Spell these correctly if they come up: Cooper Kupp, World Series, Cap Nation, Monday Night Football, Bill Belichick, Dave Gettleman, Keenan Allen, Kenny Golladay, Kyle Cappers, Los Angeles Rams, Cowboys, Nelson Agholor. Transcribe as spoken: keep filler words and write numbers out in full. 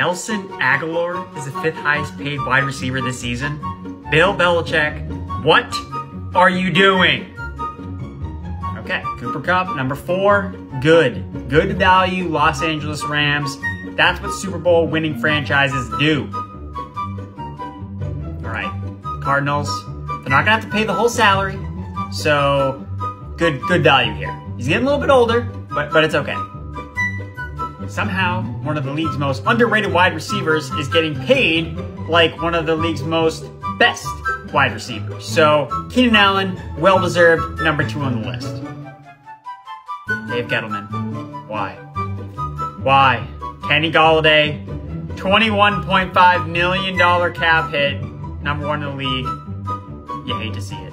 Nelson Agholor is the fifth highest paid wide receiver this season? Bill Belichick, what are you doing? Okay, Cooper Kupp, number four, good. Good value, Los Angeles Rams. That's what Super Bowl winning franchises do. All right, Cardinals, they're not gonna have to pay the whole salary, so good, good value here. He's getting a little bit older, but, but it's okay. Somehow, one of the league's most underrated wide receivers is getting paid like one of the league's most best wide receivers. So, Keenan Allen, well-deserved, number two on the list. Dave Gettleman, why? Why? Kenny Golladay, twenty-one point five million dollar cap hit, number one in the league. You hate to see it.